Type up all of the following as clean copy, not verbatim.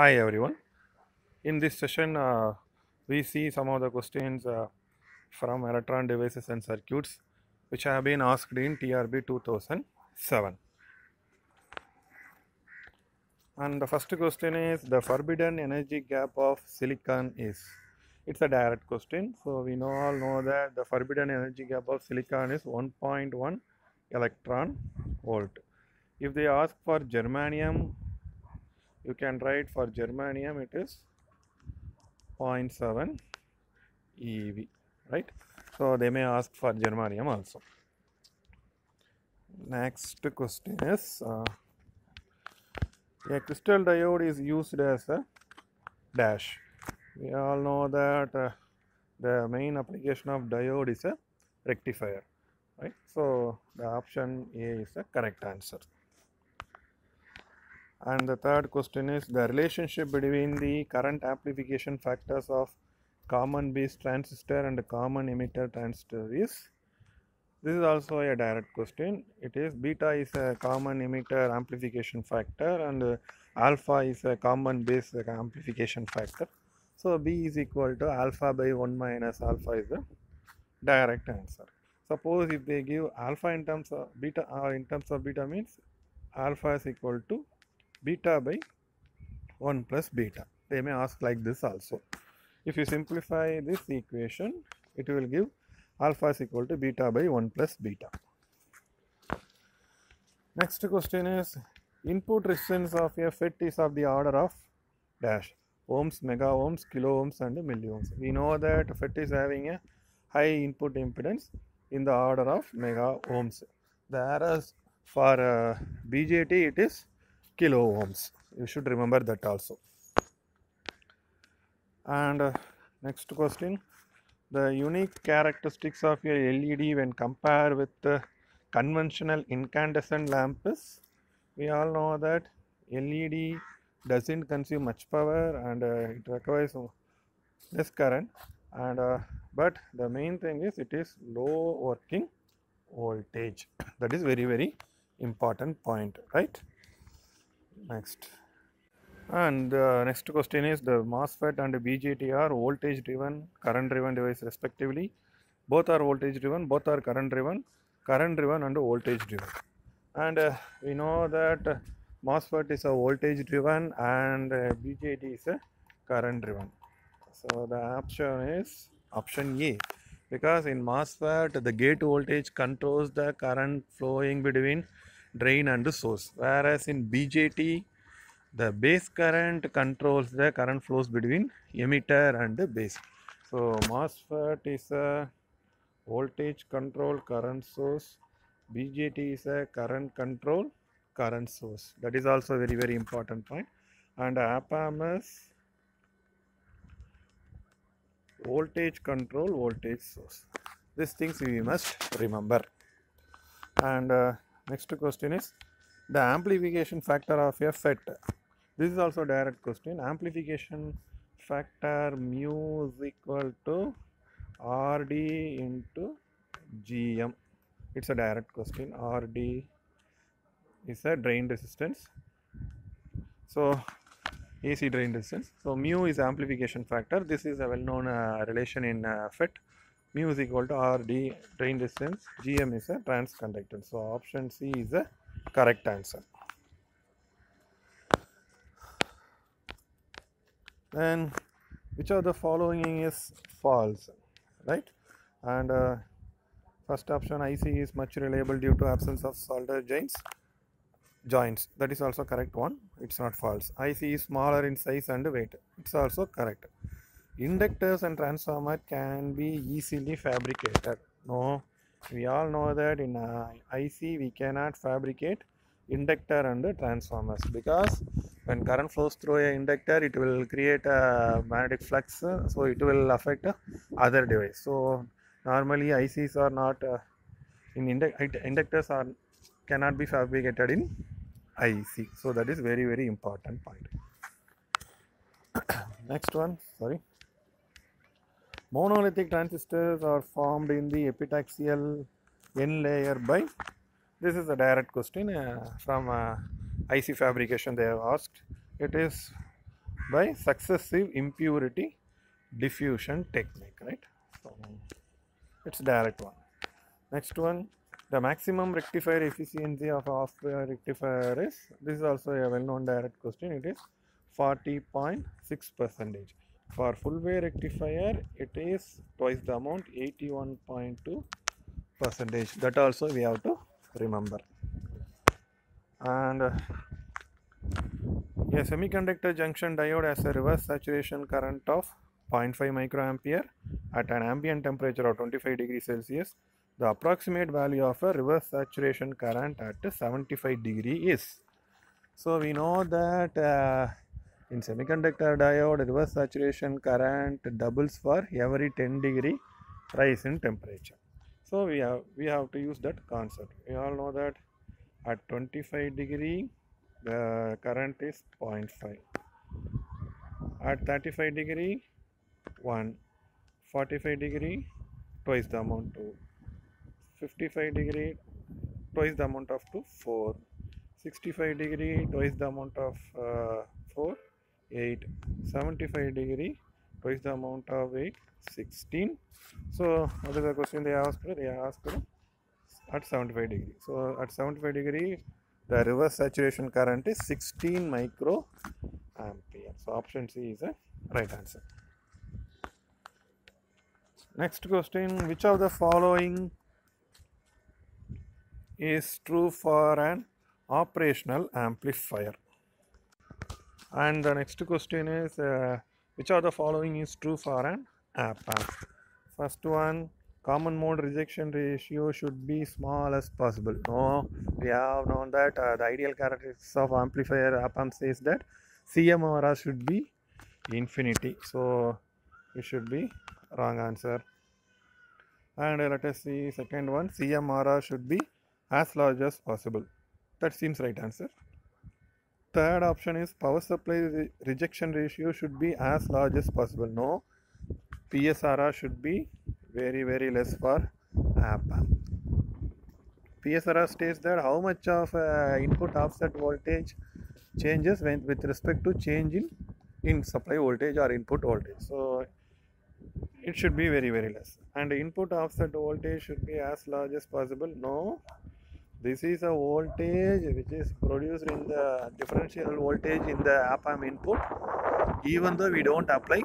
Hi everyone. In this session, we see some of the questions from electron devices and circuits which have been asked in TRB 2007. And the first question is, the forbidden energy gap of silicon is? It's a direct question. So we all know that the forbidden energy gap of silicon is 1.1 electron volt. If they ask for germanium, you can write for germanium it is 0.7 eV, right? So they may ask for germanium also. Next question is, a crystal diode is used as a dash. We all know that the main application of diode is a rectifier, right? So the option A is the correct answer. And the third question is, the relationship between the current amplification factors of common base transistor and common emitter transistor is? This is also a direct question. It is beta is a common emitter amplification factor and alpha is a common base amplification factor. So B is equal to alpha by 1 minus alpha is the direct answer. Suppose if they give alpha in terms of beta, or in terms of beta means alpha is equal to beta by 1 plus beta. They may ask like this also. If you simplify this equation, it will give alpha is equal to beta by 1 plus beta. Next question is, input resistance of a FET is of the order of dash ohms, mega ohms, kilo ohms and milli ohms. We know that FET is having a high input impedance in the order of mega ohms. Whereas for BJT it is kilo ohms. You should remember that also. And next question, the unique characteristics of your LED when compared with conventional incandescent lamp is? We all know that LED doesn't consume much power and it requires less current, and but the main thing is it is low working voltage. That is very, very important point, right? Next. And the next question is, the MOSFET and BJT are voltage driven, current driven device respectively. Both are voltage driven, both are current driven and voltage driven. And we know that MOSFET is a voltage driven and BJT is a current driven. So the option is option A, because in MOSFET the gate voltage controls the current flowing between drain and the source, whereas in BJT the base current controls the current flows between emitter and the base. So MOSFET is a voltage control current source, BJT is a current control current source. That is also very, very important point. And op-amp is voltage control voltage source. These things we must remember. And next question is, the amplification factor of a FET. This is also a direct question. Amplification factor mu is equal to RD into GM. It's a direct question. RD is a drain resistance. So AC drain resistance. So mu is amplification factor. This is a well-known relation in FET. Mu is equal to RD drain resistance, GM is a transconductance. So option C is the correct answer. Then which of the following is false, right? And first option, IC is much reliable due to absence of solder joints. That is also correct one. It's not false. IC is smaller in size and weight. It's also correct. Inductors and transformer can be easily fabricated. No, we all know that in IC we cannot fabricate inductor and the transformers, because when current flows through a inductor it will create a magnetic flux, so it will affect other device. So normally ICs are not inductors cannot be fabricated in IC. So that is very, very important point. Next one, sorry. Monolithic transistors are formed in the epitaxial N layer by? This is a direct question from IC fabrication they have asked. It is by successive impurity diffusion technique, right? So it's direct one. Next one, the maximum rectifier efficiency of off rectifier is, this is also a well-known direct question, it is 40.6%. For full wave rectifier, it is twice the amount, 81.2%. That also we have to remember. And a semiconductor junction diode has a reverse saturation current of 0.5 microampere at an ambient temperature of 25 degrees Celsius. The approximate value of a reverse saturation current at 75 degree is. So we know that in semiconductor diode, reverse saturation current doubles for every 10 degree rise in temperature. So we have to use that concept. We all know that at 25 degree the current is 0.5. At 35 degree 1, 45 degree twice the amount 2, 55 degree twice the amount of 2, 4, 65 degree twice the amount of 4, 8, 75 degree twice the amount of 8, 16. So what is the question they asked? They asked at 75 degree. So at 75 degree the reverse saturation current is 16 microampere. So option C is a right answer. Next question, which of the following is true for an operational amplifier? And the next question is, which of the following is true for an op-amp? First one, common mode rejection ratio should be small as possible. No, we have known that the ideal characteristics of amplifier op-amp says that CMRR should be infinity. So it should be wrong answer. And let us see second one, CMRR should be as large as possible. That seems right answer. Third option is power supply rejection ratio should be as large as possible. No, PSRR should be very less for op-amp. PSRR states that how much of input offset voltage changes with respect to change in supply voltage or input voltage. So it should be very less. And input offset voltage should be as large as possible. No, this is a voltage which is produced in the differential voltage in the op-amp input, even though we don't apply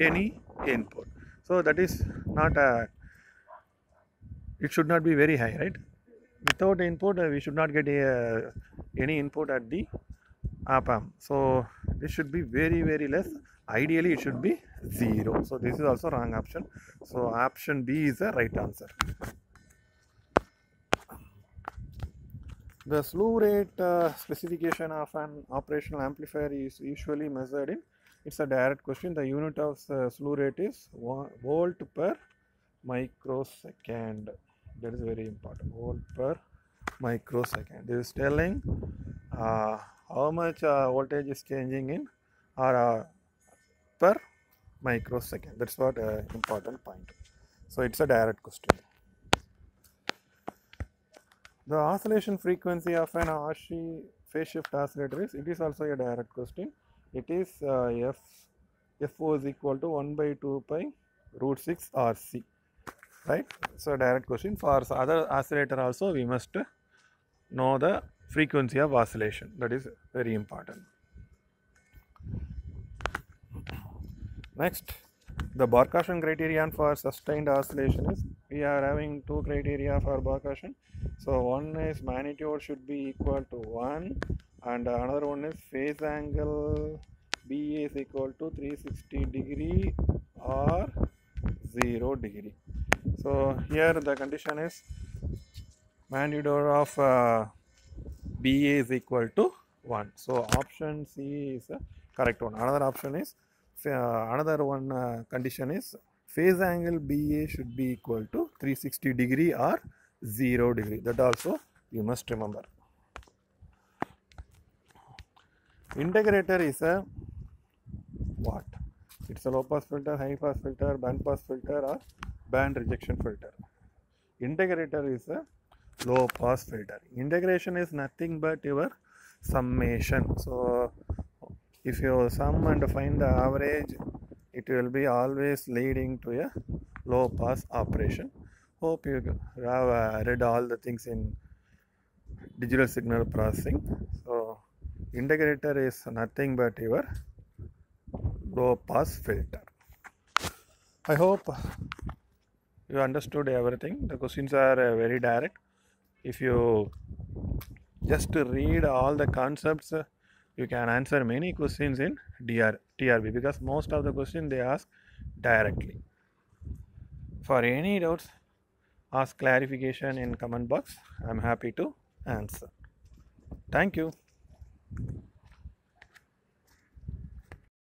any input. So that is not a, it should not be very high, right? Without input we should not get a, any input at the op-amp. So this should be very less. Ideally it should be 0. So this is also wrong option. So option B is the right answer. The slew rate specification of an operational amplifier is usually measured in, it's a direct question, the unit of slew rate is volt per microsecond. That is very important, volt per microsecond. This is telling how much voltage is changing in or per microsecond. That's what important point. So it's a direct question. The oscillation frequency of an RC phase shift oscillator is, it is also a direct question. It is FO is equal to 1 by 2 pi root 6 RC, right? So direct question. For other oscillator also we must know the frequency of oscillation. That is very important. Next, the Barkashan criterion for sustained oscillation is, we are having two criteria for Barkashan. So one is magnitude should be equal to 1 and another one is phase angle BA is equal to 360 degree or 0 degree. So here the condition is magnitude of BA is equal to 1. So option C is the correct one. Another option is, condition is phase angle BA should be equal to 360 degree or 0 degree. That also you must remember. Integrator is a what? It's a low pass filter, high pass filter, band pass filter or band rejection filter. Integrator is a low pass filter. Integration is nothing but your summation. So if you sum and find the average, it will be always leading to a low pass operation. Hope you have read all the things in digital signal processing. So integrator is nothing but your low pass filter. I hope you understood everything. The questions are very direct. If you just read all the concepts, you can answer many questions in TRB, because most of the questions they ask directly. For any doubts, ask clarification in comment box. I am happy to answer. Thank you.